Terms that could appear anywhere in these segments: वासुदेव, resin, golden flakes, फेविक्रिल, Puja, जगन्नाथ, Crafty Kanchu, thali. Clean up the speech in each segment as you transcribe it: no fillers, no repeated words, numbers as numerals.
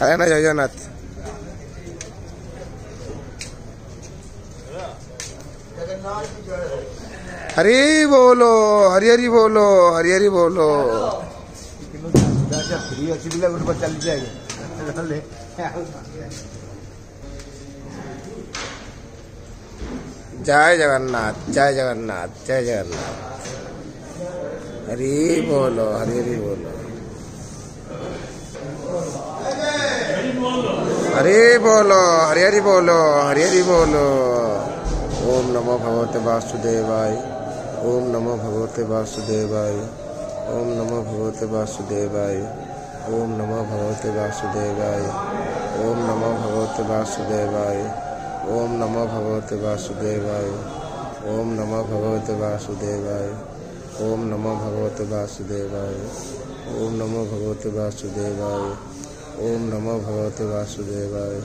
है ना जगन्नाथ। हरी बोलो, हरी हरी बोलो, हरी हरी बोलो। जय जगन्नाथ, जय जगन्नाथ, जय जगन्नाथ। हरी बोलो, हरी हरी बोलो, हरे बोलो, हरे हरि बोलो, हरे हरि बोलो। ओम नमो भगवते वासुदेवाय, ओम नमो भगवते वासुदेवाय, ओम नमो भगवते वासुदेवाय, ओम नमो भगवते वासुदेवाय, ओम नमो भगवते वासुदेवाय, ओम नमो भगवते वासुदेवाय, ओम नमो भगवते वासुदेवाय, ओम नमो भगवते वासुदेवाय, ओम नमो भगवते वासुदेवाय, ओम नमो भगवते वासुदेवाय,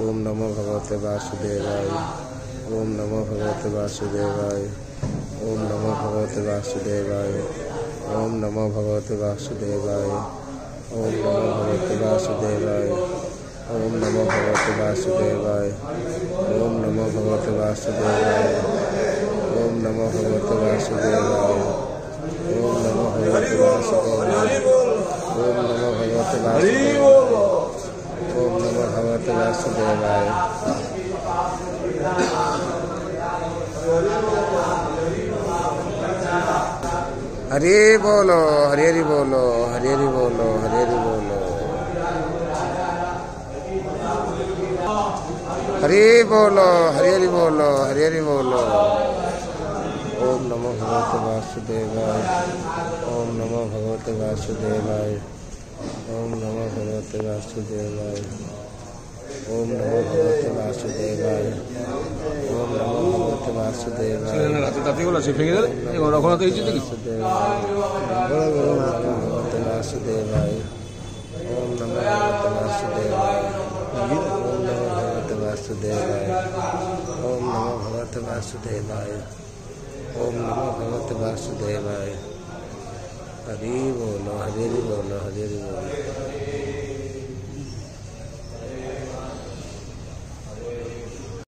ओम नमो भगवते वासुदेवाय, ओम नमो भगवते वासुदेवाय, ओम नमो भगवते वासुदेवाय, ओम नमो भगवते वासुदेवाय, ओम नमो भगवते वासुदेवाय, ओम नमो भगवते वासुदेवाय, ओम नमो भगवते वासुदेवाय, ओम नमो भगवते वासुदेवाय, ओम नमो भगवते वासुदेवाय, ओम नमो भगवते वासुदेवाय, ओम नमो भगवते वासुदेवाय। हरे बोलो, हरे हरि बोलो, हरे हरि बोलो, हरे हरि बोलो। हरे बोलो, हरे हरि बोलो, हरे हरि बोलो। ओम नमो भगवते वासुदेवाय, ओम नमो भगवते वासुदेवाय, ओम नमो भगवते वासुदेवाय, ओम नमो भगवते वासुदेवाय, ओम नमो भगवते वासुदेवाय, ओम नमो भगवते वासुदेवाय, ओम नमो भगवते वासुदेवाय, ओम नमो भगवते वासुदेवाय, ओम नमो भगवते वासुदेवाय, ओम नमो भगवते वासुदेवाय। हरि बोलो, हरि बोलो, हरि बोलो।